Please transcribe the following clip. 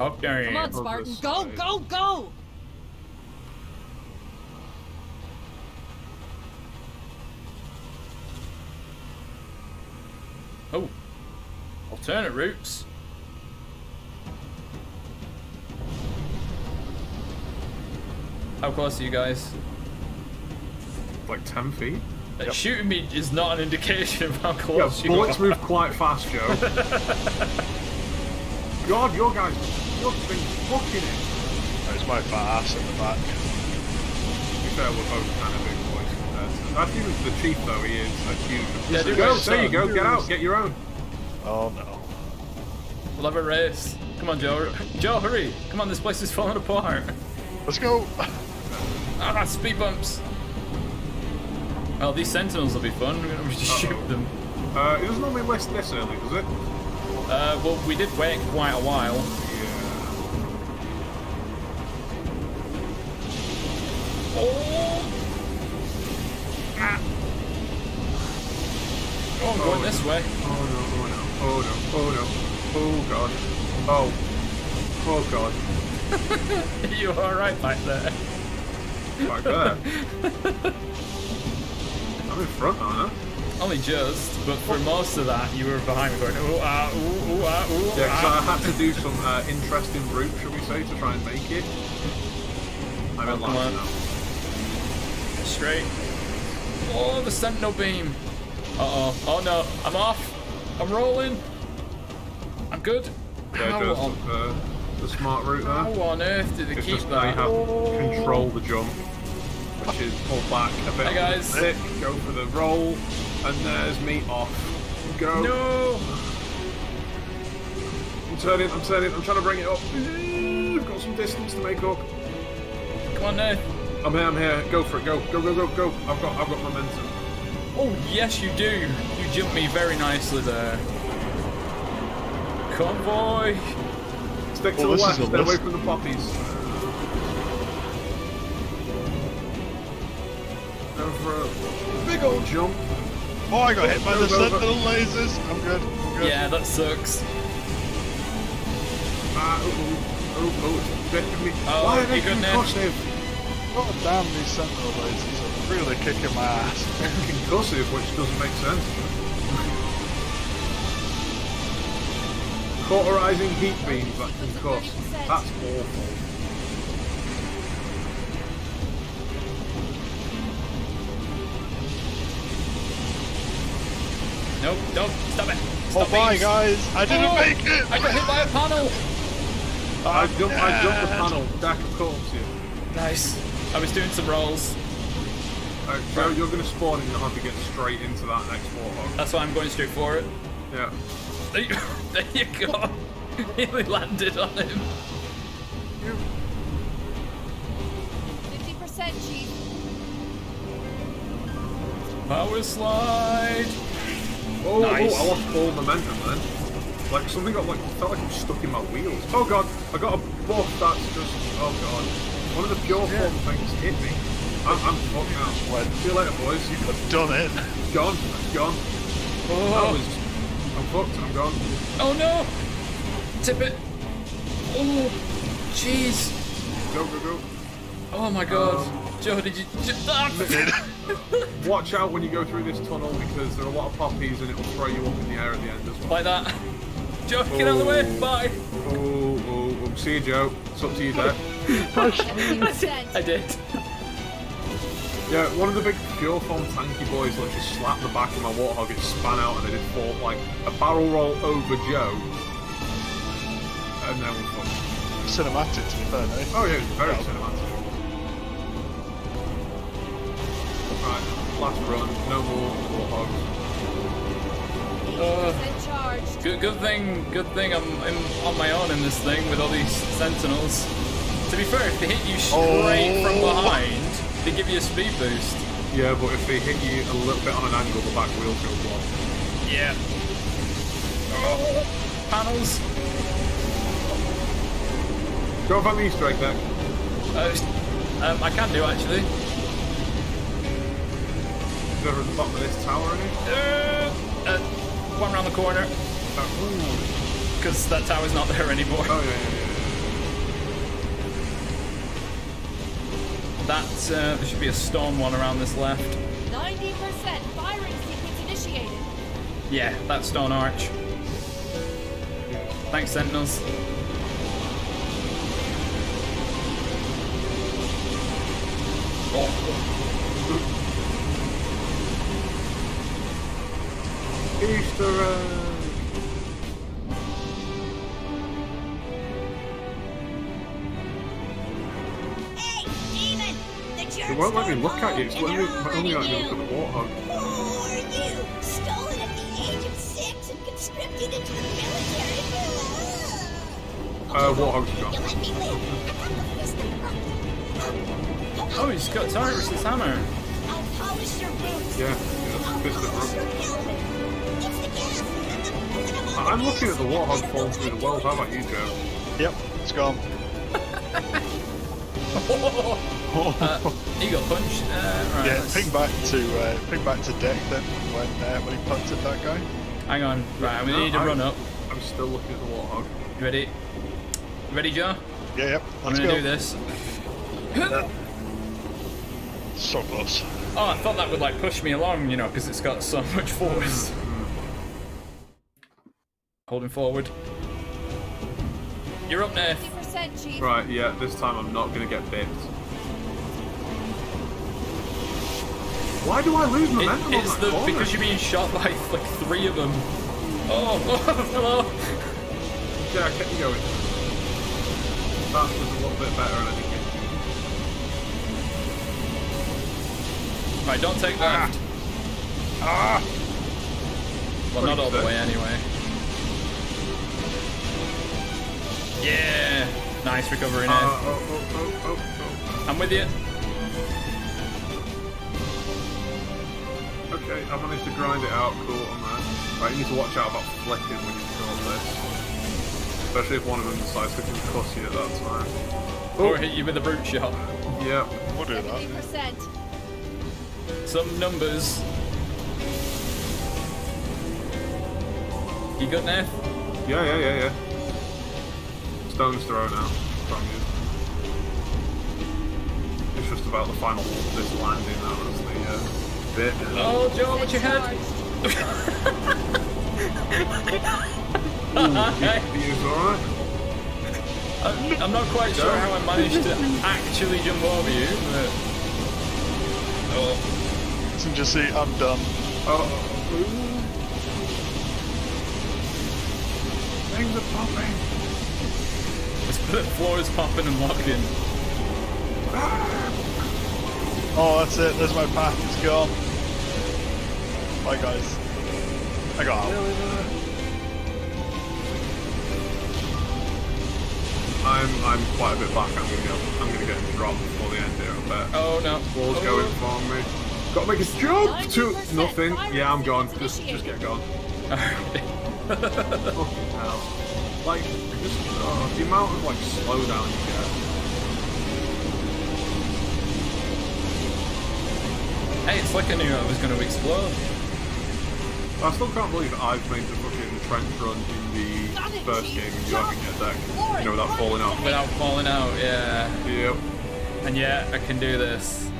Okay. Come on, Spartan. Go, go, go! Oh. Alternate routes. How close are you guys? Like 10 feet? Yep. Shooting me is not an indication of how close you are. Bullets move quite fast, Joe. God, your guys have been fucking it. That was my fat ass in the back. To be fair, we're both kind of big boys compared to them. I think it was the chief, though. He is a huge... Yeah, go, there you go. Get out. Get your own. Oh, no. We'll have a race. Come on, Joe. Joe, hurry. Come on, this place is falling apart. Let's go. Ah, speed bumps. Well, these sentinels will be fun. We're gonna just shoot them. It doesn't normally waste this early, does it? Well, we did wait quite a while. Yeah. Oh! Ah. Oh, I'm going this way. Oh no! Oh no! Oh no! Oh no! Oh god! Oh! Oh god! Are you all right back there? Back there. I'm in front, aren't I? Only just, but for most of that, you were behind me going, ooh, ah, ooh, ooh, ah, ooh, yeah, because I had to do some interesting route, shall we say, to try and make it. I'm in line now. Straight. Oh, the sentinel beam. Uh-oh. Oh, no. I'm off. I'm rolling. I'm good. Yeah, just, the smart route there. How on earth did it keep just, that? Control the jump. Which is pull back a bit. Hey guys, go for the roll, and there's me off. Go. No. I'm turning. I'm turning. I'm trying to bring it up. I've got some distance to make up. Come on now. I'm here. I'm here. Go for it. Go. Go. Go. Go. Go. I've got momentum. Oh yes, you do. You jumped me very nicely there. Convoy. Stick to the left. Stay away from the poppies. For a big old jump. Oh, I got hit by the sentinel lasers. I'm good. I'm good. Yeah, that sucks. It's affecting me. Oh, why are you good now? God damn, these sentinel lasers are really kicking my ass. Concussive, which doesn't make sense. Cauterizing heat beams that concuss. That's awful. Nope, nope, stop it. Stop bye, guys. I didn't make it. I got hit by a panel. I jumped the panel. Dak, of course, yeah. Nice. I was doing some rolls. Right, so you're going to spawn and you'll have to get straight into that next Warthog. That's why I'm going straight for it. Yeah. There you go. Nearly landed on him. 50%, Chief. Power slide. Oh, nice. Oh, I lost all momentum then. Like, something got, like, felt like it was stuck in my wheels. Oh god, I got a buff that's just, oh god. One of the pure form things hit me. I'm fucking out. See you later, boys. You could have done it. It's gone, it's gone. Oh. I'm fucked, I'm gone. Oh no! Tip it. Oh, jeez. Go, go, go. Oh my god. Joe, did you... Watch out when you go through this tunnel because there are a lot of poppies and it will throw you up in the air at the end as well. Like that. Joe, get out of the way. Bye. See you, Joe. It's up to you there. I did. Yeah, one of the big pure form tanky boys literally slapped the back of my Warthog. It span out and they did fall like a barrel roll over Joe. And then we're cinematic, to be fair, though. Oh yeah, very cinematic. Right, last run, no more Warthogs. Good thing I'm on my own in this thing with all these sentinels. To be fair, if they hit you straight from behind, they give you a speed boost. Yeah, but if they hit you a little bit on an angle, the back wheel goes off. Yeah. Oh, panels. Go find the Easter egg back. I can do, actually. Over the bottom of this tower, any? One round the corner. Because that tower's not there anymore. Oh, yeah, yeah, yeah. That's, there should be a storm one around this left. 90% firing sequence initiated. Yeah, that's Storm Arch. Thanks, Sentinels. Oh. Easter egg. It won't let me look at you, it's literally only let me look at the Warthog. Who are you? Stolen at the age of 6 and conscripted into the military? Warthog's gone. Oh, he's got Tyrus's hammer. I'll polish your boots. Yeah, he's got Tyrus's hammer. I'm looking at the Warthog fall through the walls. How about you, Joe? Yep, it's gone. He got punched. Right, yeah, ping back to deck then when he punted that guy. Hang on, right, we need a run up. I'm still looking at the Warthog. Ready? Ready, Joe? Yeah, yep. I'm gonna do this. So close. Oh, I thought that would like push me along, you know, because it's got so much force. Holding forward. You're up, Nath. Right, yeah, this time I'm not gonna get bit. Why do I lose momentum on that corner? Because you're being shot by like 3 of them. Oh, hello! Yeah, I kept going. That was a little bit better, and I think it... Right, don't take that. Ah! Well, not all the way anyway. Yeah! Nice recovery now. I'm with you. Okay, I managed to grind it out. Cool, I'm there. Right, you need to watch out about flicking when you control this. Especially if one of them decides to concuss you at that time. Oh. Or hit you with a brute shot. Yeah, we'll do that. Some numbers. You good now? Yeah. Stone's throw now from you. It's just about the final this landing that was the bit. Oh, Joe, what you had? Alright. I'm not quite sure how I managed to actually jump over you, but. Oh. Didn't you see? I'm done. Oh. Things are popping. The floor is popping and locking. Oh, that's it. There's my path. It's gone. Bye, guys. I got out. I'm quite a bit back. I'm gonna get dropped before the end here, I bet. Oh no. Wall's going for me. Gotta make a jump to nothing. Yeah, I'm gone. Just get gone. Fucking hell. Like, just the amount of like slowdown you get. Hey, it's like I knew I was going to explode. I still can't believe I've made the fucking trench run in the first game and you haven't yet that, you know, without falling out. Without falling out, yeah. Yep. And yeah, I can do this.